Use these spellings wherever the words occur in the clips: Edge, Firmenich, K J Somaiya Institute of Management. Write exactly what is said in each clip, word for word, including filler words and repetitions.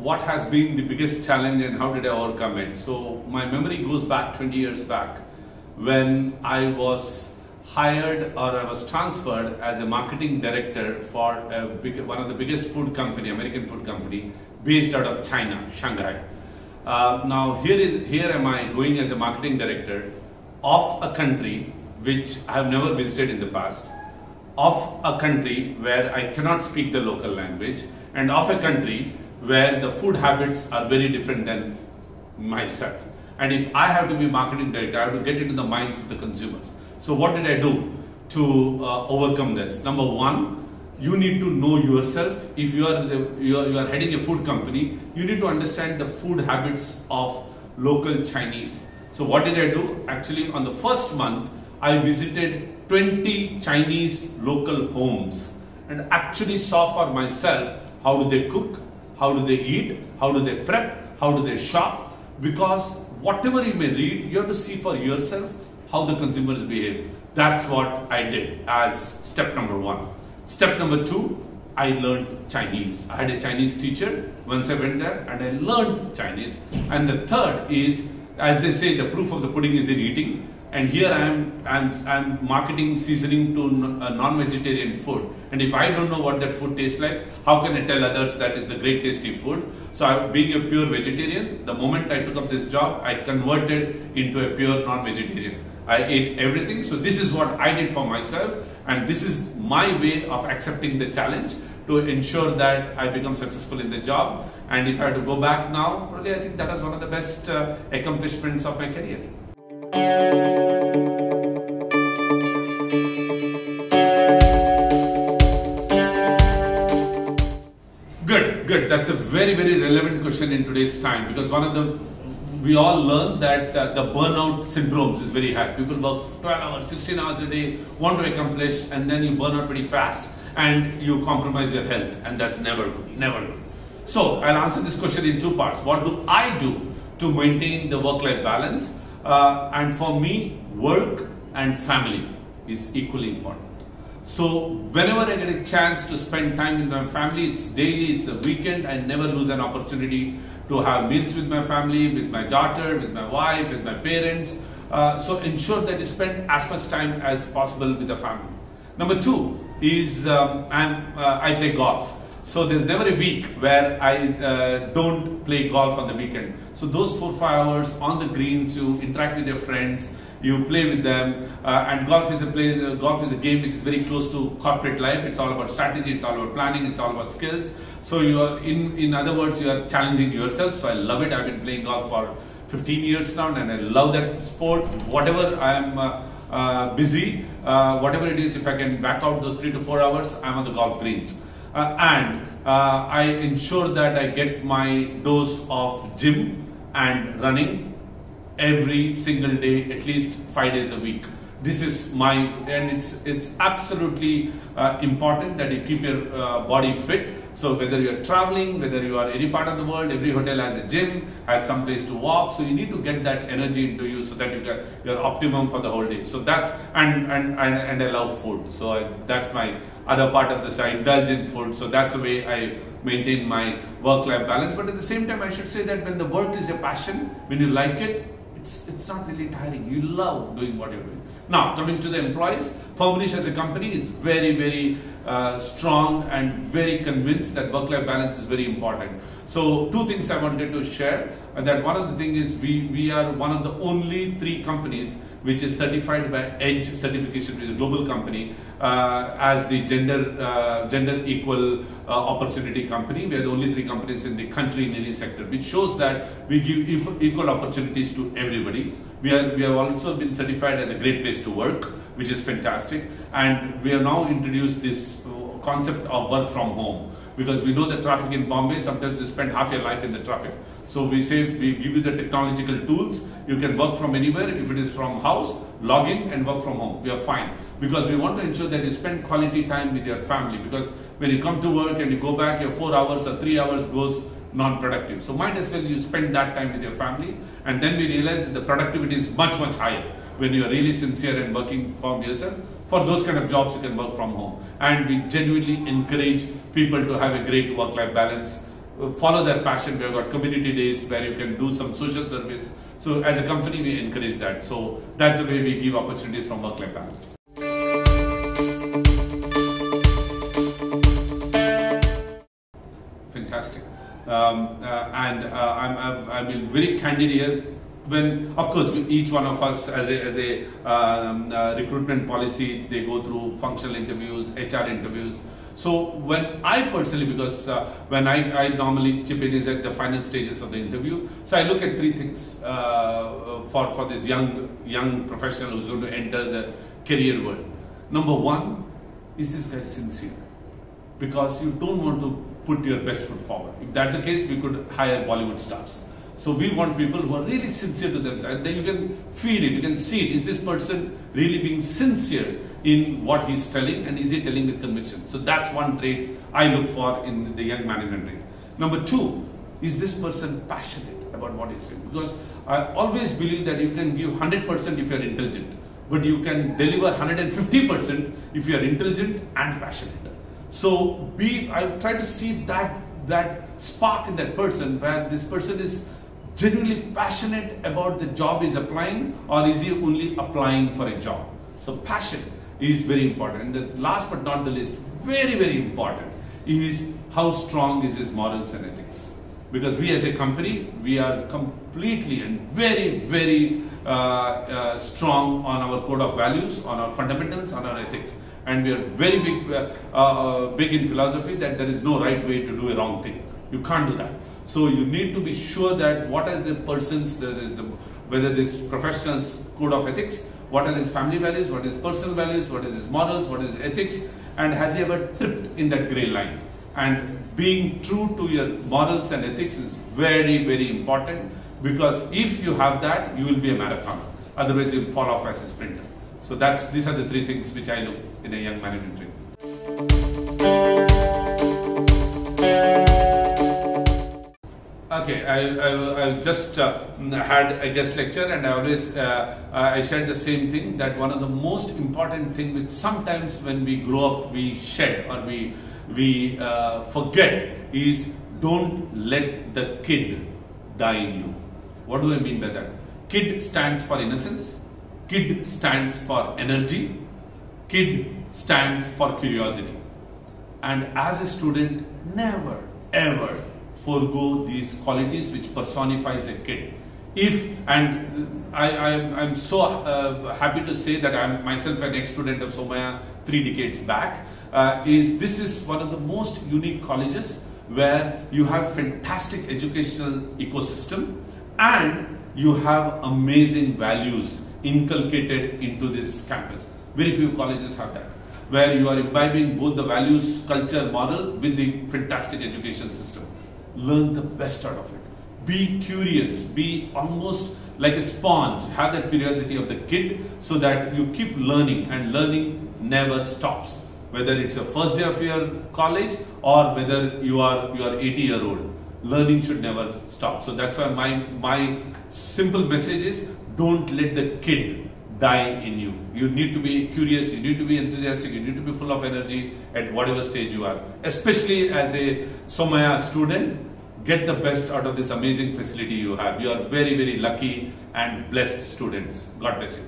what has been the biggest challenge and how did I overcome it. So my memory goes back twenty years back when I was hired or I was transferred as a marketing director for a big, one of the biggest food company, American food company, based out of China, Shanghai. Uh, now here is here am I going as a marketing director of a country which I have never visited in the past, of a country where I cannot speak the local language, and of a country where the food habits are very different than myself. And if I have to be marketing director, I have to get into the minds of the consumers. So what did I do to uh, overcome this? Number one, you need to know yourself. If you are, the, you are you are heading a food company, you need to understand the food habits of local Chinese. So what did I do? Actually, on the first month, I visited twenty Chinese local homes and actually saw for myself how do they cook, how do they eat, how do they prep, how do they shop, because whatever you may read, you have to see for yourself how the consumers behave. That's what I did as step number one. Step number two, I learned Chinese. I had a Chinese teacher once I went there and I learned Chinese. And the third is, as they say, the proof of the pudding is in eating. And here I am, I'm, I'm marketing seasoning to non-vegetarian food. And if I don't know what that food tastes like, how can I tell others that is the great tasty food? So I, being a pure vegetarian, the moment I took up this job, I converted into a pure non-vegetarian. I ate everything. So this is what I did for myself. And this is my way of accepting the challenge to ensure that I become successful in the job. And if I had to go back now, really I think that was one of the best uh, accomplishments of my career. Good, good. That's a very, very relevant question in today's time, because one of the, we all learn that uh, the burnout syndromes is very high. People work twelve hours, sixteen hours a day, want to accomplish, and then you burn out pretty fast and you compromise your health, and that's never good, never good. So I'll answer this question in two parts. What do I do to maintain the work-life balance? Uh, and for me, work and family is equally important. So whenever I get a chance to spend time with my family, it's daily, it's a weekend, I never lose an opportunity to have meals with my family, with my daughter, with my wife, with my parents. Uh, so ensure that you spend as much time as possible with the family. Number two is um, I'm, uh, I play golf. So there's never a week where I uh, don't play golf on the weekend. So those four, five hours on the greens, you interact with your friends, you play with them, uh, and golf is a place, uh, golf is a game which is very close to corporate life. It's all about strategy, it's all about planning, it's all about skills. So you are, in, in other words, you are challenging yourself. So I love it. I've been playing golf for fifteen years now, and I love that sport. Whatever I'm uh, uh, busy, uh, whatever it is, if I can back out those three to four hours, I'm on the golf greens. Uh, and uh, I ensure that I get my dose of gym and running every single day, at least five days a week. This is my, and it's it's absolutely uh, important that you keep your uh, body fit. So whether you're traveling, whether you are any part of the world, every hotel has a gym, has some place to walk. So you need to get that energy into you so that you get your optimum for the whole day. So that's, and and and, and I love food. So I, that's my other part of this. I indulge in food. So that's the way I maintain my work-life balance. But at the same time, I should say that when the work is your passion, when you like it, It's, it's not really tiring. You love doing what you're doing. Now, coming to the employees, Firmenich as a company is very, very uh, strong and very convinced that work-life balance is very important. So, two things I wanted to share. Uh, that one of the things is we, we are one of the only three companies which is certified by Edge certification, which is a global company, uh, as the gender, uh, gender equal uh, opportunity company. We are the only three companies in the country in any sector, which shows that we give equal opportunities to everybody. We, are, we have also been certified as a great place to work, which is fantastic. And we have now introduced this concept of work from home, because we know the traffic in Bombay, sometimes you spend half your life in the traffic. So we say, we give you the technological tools, you can work from anywhere. If it is from house, log in and work from home, we are fine. Because we want to ensure that you spend quality time with your family, because when you come to work and you go back, your four hours or three hours goes non-productive. So might as well you spend that time with your family, and then we realize that the productivity is much, much higher when you are really sincere and working from yourself. For those kind of jobs, you can work from home. And we genuinely encourage people to have a great work-life balance follow their passion. We have got community days where you can do some social service. So as a company, we encourage that. So that's the way we give opportunities from work-life balance. Fantastic. Um, uh, and uh, I'm, I'm, I'm being very candid here. When, of course, each one of us as a, as a um, uh, recruitment policy, they go through functional interviews, H R interviews. So when I personally, because uh, when I, I normally chip in is at the final stages of the interview, so I look at three things uh, for, for this young, young professional who's going to enter the career world. Number one, is this guy sincere? Because you don't want to put your best foot forward. If that's the case, we could hire Bollywood stars. So we want people who are really sincere to themselves. Then you can feel it, you can see it. Is this person really being sincere in what he's telling, and is he telling with conviction? So that's one trait I look for in the young management rate. Number two, is this person passionate about what he's saying? Because I always believe that you can give one hundred percent if you're intelligent, but you can deliver one hundred fifty percent if you're intelligent and passionate. So be, I try to see that, that spark in that person, where this person is genuinely passionate about the job he's applying, or is he only applying for a job? So passion is very important. And the last but not the least, very, very important, is how strong is his morals and ethics. Because we as a company, we are completely and very, very uh, uh, strong on our code of values, on our fundamentals, on our ethics. And we are very big, uh, uh, big in philosophy that there is no right way to do a wrong thing. You can't do that. So you need to be sure that what are the person's, there is the, whether this professional's code of ethics, what are his family values, what is personal values, what is his morals, what is his ethics, and has he ever tripped in that grey line? And being true to your morals and ethics is very, very important, because if you have that, you will be a marathoner. Otherwise, you'll fall off as a sprinter. So that's, these are the three things which I look in a young management trainee. Okay, I, I, I just uh, had a guest lecture, and I always uh, I shared the same thing, that one of the most important thing which sometimes when we grow up we shed or we we uh, forget is, don't let the kid die in you. What do I mean by that? Kid stands for innocence, kid stands for energy, kid stands for curiosity, and as a student, never ever forego these qualities which personifies a kid. If, and I, I, I'm so uh, happy to say that I'm myself an ex-student of Somaiya three decades back, uh, is this is one of the most unique colleges where you have fantastic educational ecosystem and you have amazing values inculcated into this campus. Very few colleges have that, where you are imbibing both the values, culture, moral with the fantastic education system. Learn the best out of it. Be curious, be almost like a sponge, have that curiosity of the kid so that you keep learning, and learning never stops. Whether it's your first day of your college or whether you are you are eighty year old, learning should never stop. So that's why my, my simple message is, don't let the kid die in you. You need to be curious, you need to be enthusiastic, you need to be full of energy at whatever stage you are. Especially as a Somaiya student, get the best out of this amazing facility you have. You are very, very lucky and blessed students. God bless you.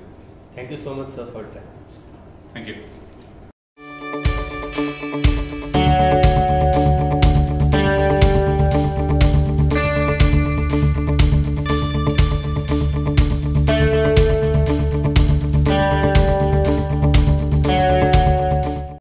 Thank you so much, sir, for your time. Thank you.